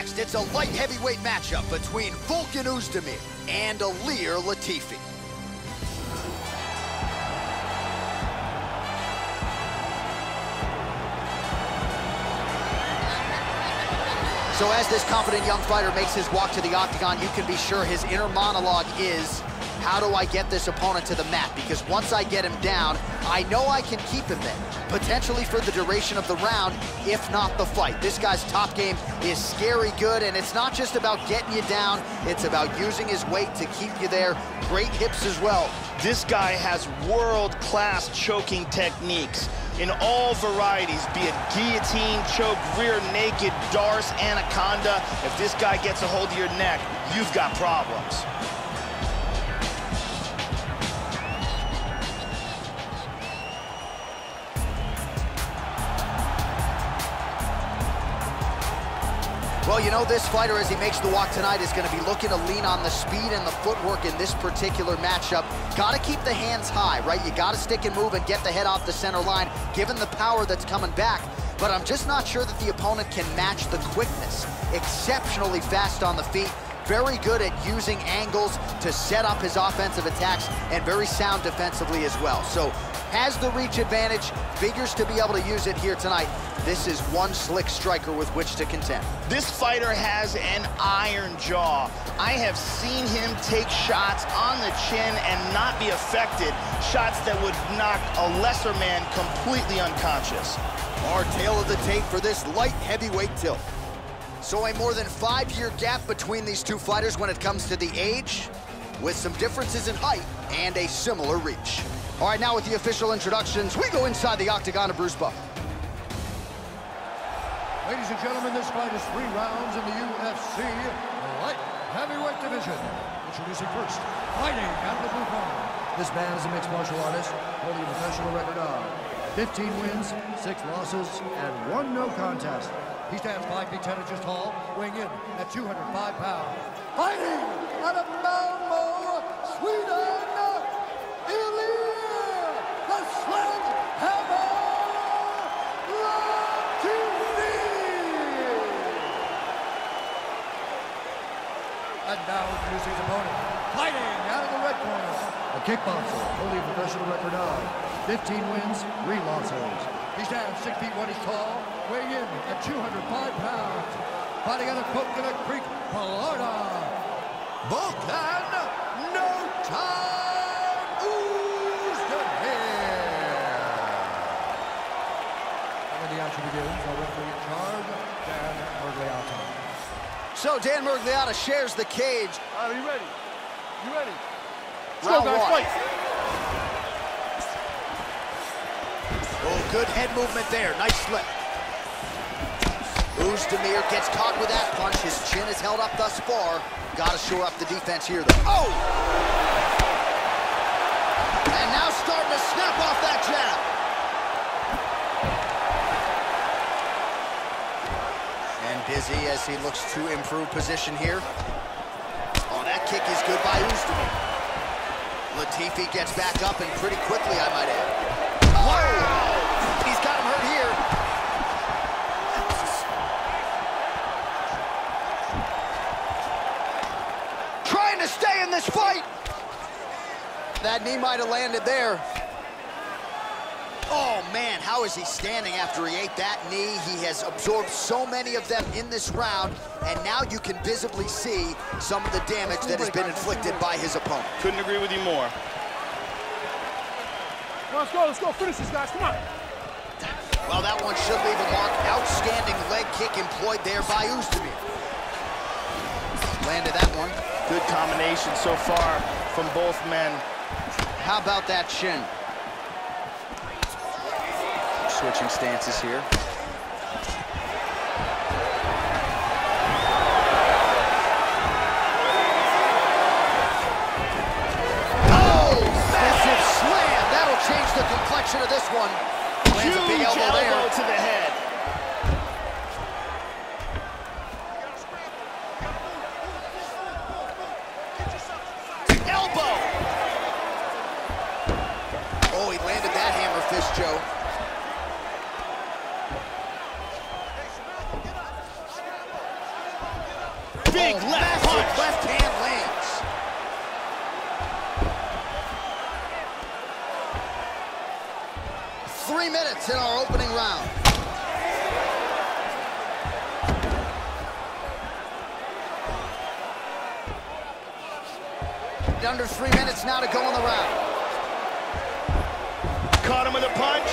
next, it's a light heavyweight matchup between Volkan Oezdemir and Ilir Latifi. So as this confident young fighter makes his walk to the octagon, you can be sure his inner monologue is, how do I get this opponent to the mat? Because once I get him down, I know I can keep him there, potentially for the duration of the round, if not the fight. This guy's top game is scary good, and it's not just about getting you down, it's about using his weight to keep you there. Great hips as well. This guy has world-class choking techniques in all varieties, be it guillotine, choke, rear naked, Darce, anaconda. If this guy gets a hold of your neck, you've got problems. Well, you know, this fighter, as he makes the walk tonight, is going to be looking to lean on the speed and the footwork in this particular matchup. Got to keep the hands high, right? You got to stick and move and get the head off the center line, given the power that's coming back. But I'm just not sure that the opponent can match the quickness. Exceptionally fast on the feet, very good at using angles to set up his offensive attacks, and very sound defensively as well. So has the reach advantage, figures to be able to use it here tonight. This is one slick striker with which to contend. This fighter has an iron jaw. I have seen him take shots on the chin and not be affected, shots that would knock a lesser man completely unconscious. Our tale of the tape for this light heavyweight tilt. So a more than 5-year gap between these two fighters when it comes to the age, with some differences in height and a similar reach. All right, now with the official introductions, we go inside the octagon of Bruce Buffer. Ladies and gentlemen, this fight is 3 rounds in the UFC light heavyweight division. Introducing first, fighting out of the blue corner. This man is a mixed martial artist holding a professional record of 15 wins, 6 losses, and 1 no contest. He stands 5 feet 10 inches tall, weighing in at 205 pounds. Fighting out of Malmo, Sweden, Ilir, the Sledgehammer Latifi. And now introducing his opponent, fighting out of the red corner, a kickboxer holding a professional record of 15 wins, 3 losses. He stands 6 feet 1 inch tall, weighing in at 205 pounds. Fighting out of Coconut Creek, Florida, Volkan Oezdemir. And when the action begins, our referee in charge, Dan Miragliotta. So Dan Miragliotta shares the cage. Are you ready? You ready? Round one. Fight. Oh, good head movement there. Nice slip. Oezdemir gets caught with that punch. His chin is held up thus far. Got to shore up the defense here, though. Oh! And now starting to snap off that jab. Busy as he looks to improve position here. Oh, that kick is good by Oezdemir. Latifi gets back up, and pretty quickly, I might add. Oh! Wow! He's got him hurt here. Trying to stay in this fight. That knee might have landed there. Oh, man, how is he standing after he ate that knee? He has absorbed so many of them in this round, and now you can visibly see some of the damage that has been inflicted by his opponent. Couldn't agree with you more. Let's go, finish this, guys, come on. Well, that one should leave a mark. Outstanding leg kick employed there by Oezdemir. Landed that one. Good combination so far from both men. How about that shin? Switching stances here. Oh! Massive slam! That'll change the complexion of this one. Lands a big elbow there. Huge elbow to the head. Elbow! Oh, he landed that hammer fist, Joe. Big left punch. Left hand lands. Three minutes in our opening round. Under 3 minutes now to go in the round. Caught him with a punch.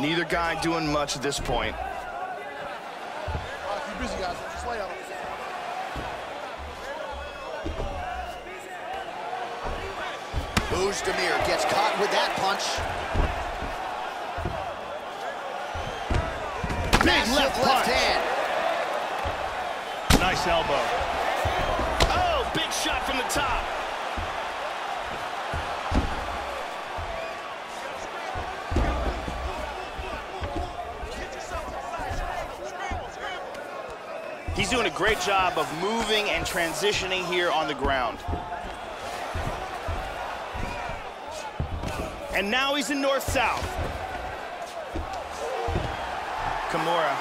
Neither guy doing much at this point. Keep busy, guys. Just lay out. Oezdemir gets caught with that punch. Big left hand. Nice elbow. Oh, big shot from the top. He's doing a great job of moving and transitioning here on the ground. And now he's in north-south. Kimura.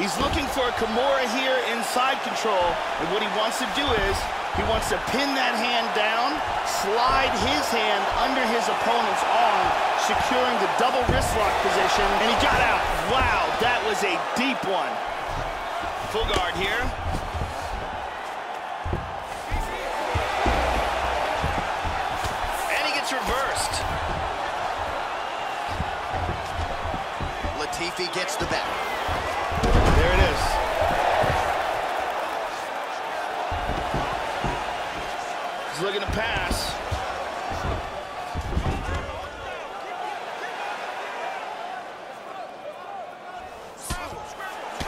He's looking for a Kimura here inside control. And what he wants to do is he wants to pin that hand down, slide his hand under his opponent's arm, securing the double wrist lock position, and he got out. Wow, that was a deep one. Full guard here. And he gets reversed. Latifi gets the back. There it is. He's looking to pass.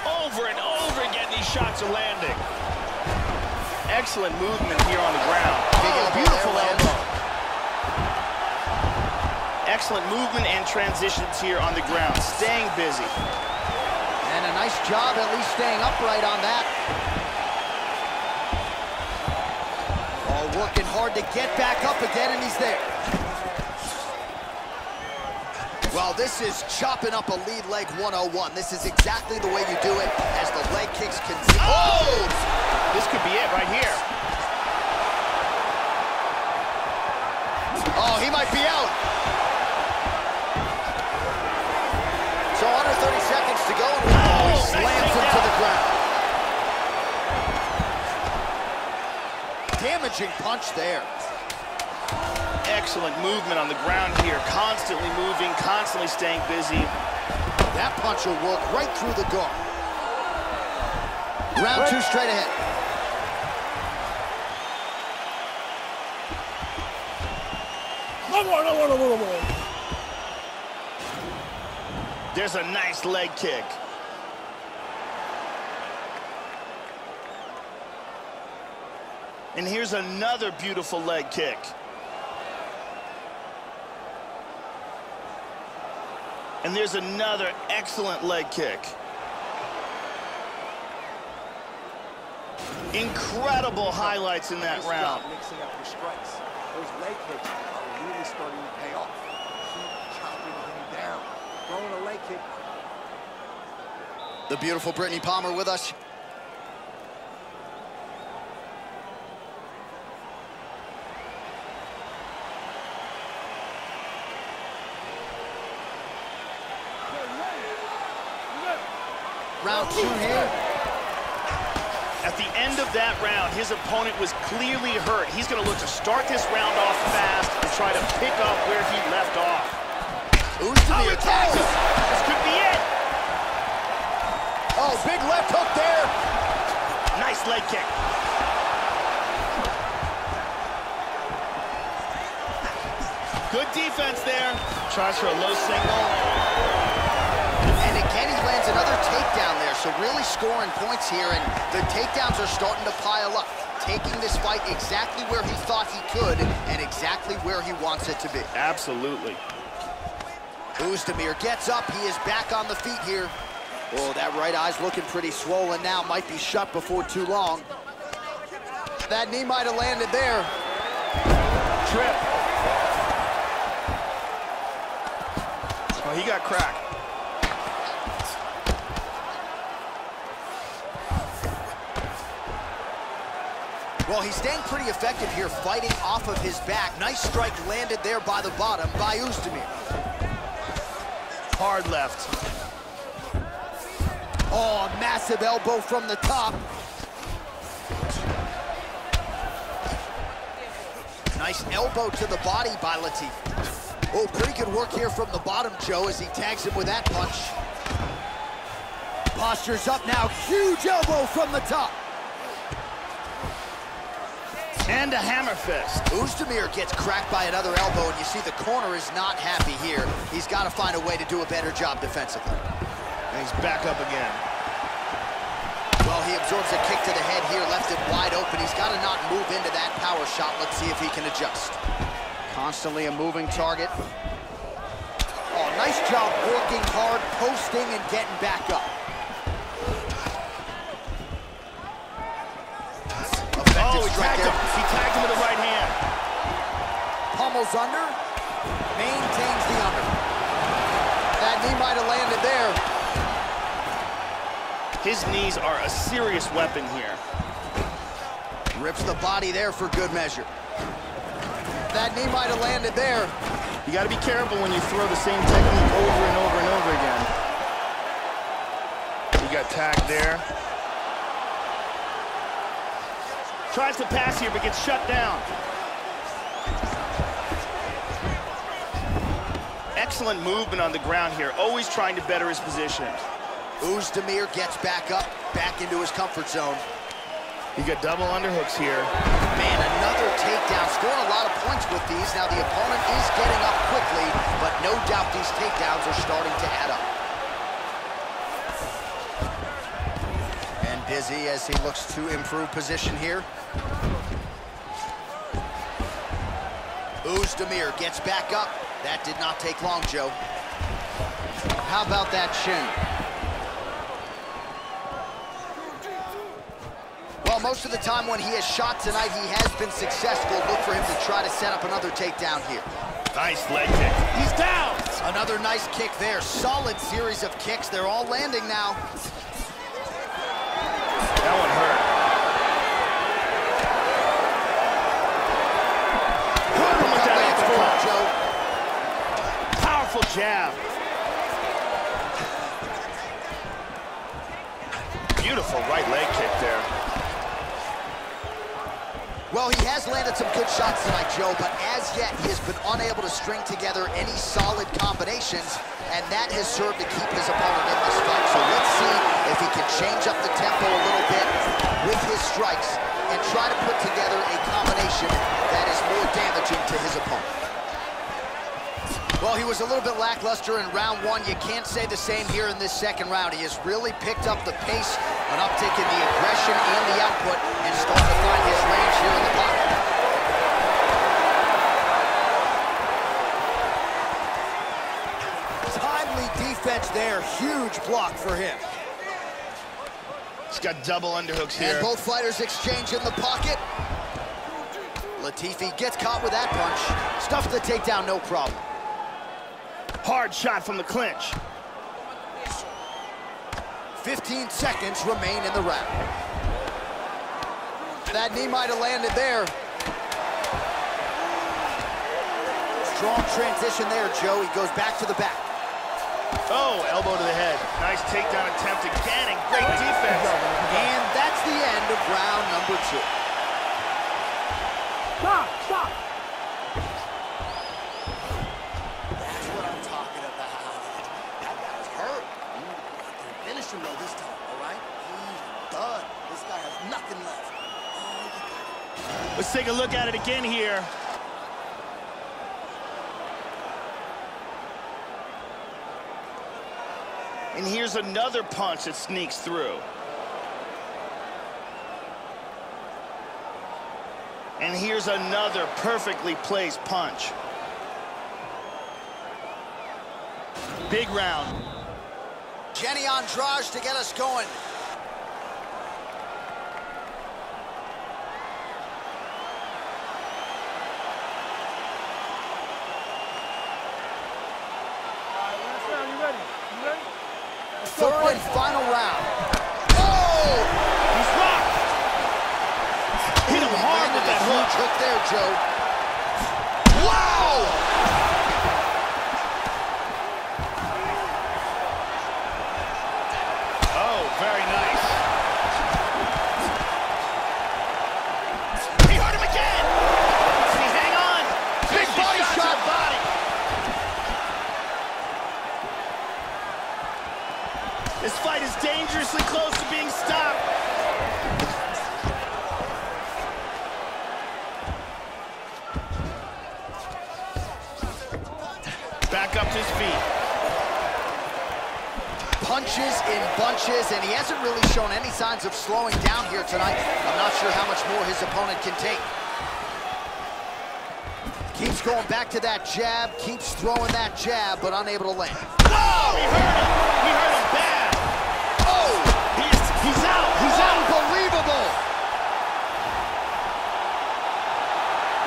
Over and over again, these shots are landing. Excellent movement here on the ground. Oh, beautiful elbow. Excellent movement and transitions here on the ground. Staying busy. And a nice job at least staying upright on that. Oh, working hard to get back up again, and he's there. Well, this is chopping up a lead leg 101. This is exactly the way you do it as the leg kicks continue. Oh! This could be it right here. Oh, he might be out. So under 30 seconds to go. And oh, he slams him to the ground. Damaging punch there. Excellent movement on the ground here. Constantly moving, constantly staying busy. That punch will work right through the guard. Round two straight ahead. No more. There's a nice leg kick. And here's another beautiful leg kick. And there's another excellent leg kick. Incredible highlights in that round. Mixing up your strikes. Those leg kicks are really starting to pay off. Keep chopping him down. Throwing a leg kick. The beautiful Brittany Palmer with us. Round two here. At the end of that round, his opponent was clearly hurt. He's going to look to start this round off fast and try to pick up where he left off. Oezdemir attacks him. This could be it. Oh, big left hook there. Nice leg kick. Good defense there. Tries for a low single. And he lands another takedown there, so really scoring points here, and the takedowns are starting to pile up, taking this fight exactly where he thought he could and exactly where he wants it to be. Absolutely. Oezdemir gets up. He is back on the feet here. Oh, that right eye's looking pretty swollen now. Might be shut before too long. That knee might have landed there. that crack. Well, he's staying pretty effective here, fighting off of his back. Nice strike landed there by the bottom by Oezdemir. Hard left. Oh, a massive elbow from the top. Nice elbow to the body by Latifi. Oh, pretty good work here from the bottom, Joe, as he tags him with that punch. Posture's up now, huge elbow from the top. And a hammer fist. Oezdemir gets cracked by another elbow, and you see the corner is not happy here. He's got to find a way to do a better job defensively. And he's back up again. Well, he absorbs a kick to the head here, left it wide open. He's got to not move into that power shot. Let's see if he can adjust. Constantly a moving target. Oh, nice job working hard, posting, and getting back up. Oh, he tagged him. He tagged him with the right hand. Pummels under, maintains the under. That knee might have landed there. His knees are a serious weapon here. Rips the body there for good measure. That knee might have landed there. You got to be careful when you throw the same technique over and over and over again. He got tagged there. Tries to pass here, but gets shut down. Excellent movement on the ground here. Always trying to better his position. Oezdemir gets back up, back into his comfort zone. You got double underhooks here. Man, another takedown. Scoring a lot of points with these. Now, the opponent is getting up quickly, but no doubt these takedowns are starting to add up. And busy as he looks to improve position here. Oezdemir gets back up. That did not take long, Joe. How about that shin? Most of the time when he has shot tonight, he has been successful. Look for him to try to set up another takedown here. Nice leg kick. He's down! Another nice kick there. Solid series of kicks. They're all landing now. That one hurt. Hurt him with that uppercut, Joe. Powerful jab. Beautiful right leg kick there. Well, he has landed some good shots tonight, Joe, but as yet, he has been unable to string together any solid combinations, and that has served to keep his opponent in this fight. So let's see if he can change up the tempo a little bit with his strikes and try to put together a combination that is more damaging to his opponent. Well, he was a little bit lackluster in round one. You can't say the same here in this second round. He has really picked up the pace, an uptick in the aggression and the output, and starting to find his range here in the pocket. Timely defense there, huge block for him. He's got double underhooks here. And both fighters exchange in the pocket. Latifi gets caught with that punch. Stuffs the takedown, no problem. Hard shot from the clinch. 15 seconds remain in the round. That knee might have landed there. Strong transition there, Joe. He goes back to the back. Oh, elbow to the head. Nice takedown attempt again, and great defense. And that's the end of round number two. Stop, stop. This time, all right? He's done. This guy has nothing left. Oh, let's take a look at it again here. And here's another punch that sneaks through. And here's another perfectly placed punch. Big round. Jenny Andrade to get us going. and final round. Oh! He's rocked. Hit him hard with that huge hook there, Joe. Wow! Oh, very nice. He hurt him again. Can he hang on? Big body shot. This fight is dangerously close to being stopped. Back up to his feet. Punches in bunches, and he hasn't really shown any signs of slowing down here tonight. I'm not sure how much more his opponent can take. Keeps going back to that jab, keeps throwing that jab, but unable to land. Oh, he hurt him! He's out! He's unbelievable!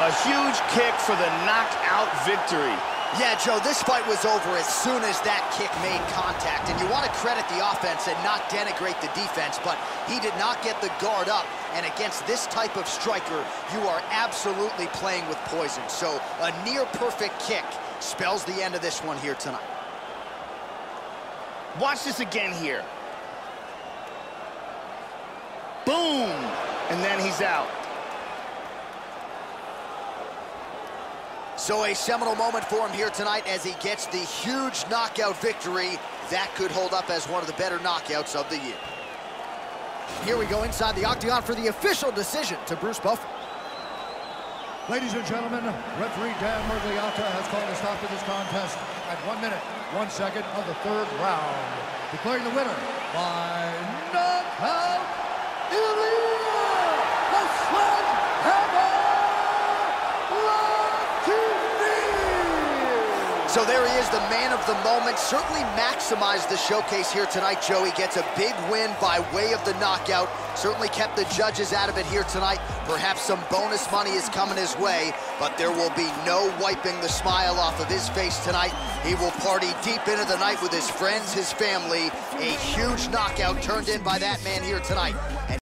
A huge kick for the knockout victory. Yeah, Joe, this fight was over as soon as that kick made contact. And you want to credit the offense and not denigrate the defense, but he did not get the guard up. And against this type of striker, you are absolutely playing with poison. So a near-perfect kick spells the end of this one here tonight. Watch this again here. Boom! And then he's out. So a seminal moment for him here tonight as he gets the huge knockout victory that could hold up as one of the better knockouts of the year. Here we go inside the Octagon for the official decision to Bruce Buffer. Ladies and gentlemen, referee Dan Miragliotta has called a stop to this contest at 1 minute, 1 second of the third round, declaring the winner by knockout. Ilir the Sledgehammer Latifi! So there he is, the man of the moment. Certainly maximized the showcase here tonight, Joey. Gets a big win by way of the knockout. Certainly kept the judges out of it here tonight. Perhaps some bonus money is coming his way, but there will be no wiping the smile off of his face tonight. He will party deep into the night with his friends, his family. A huge knockout turned in by that man here tonight.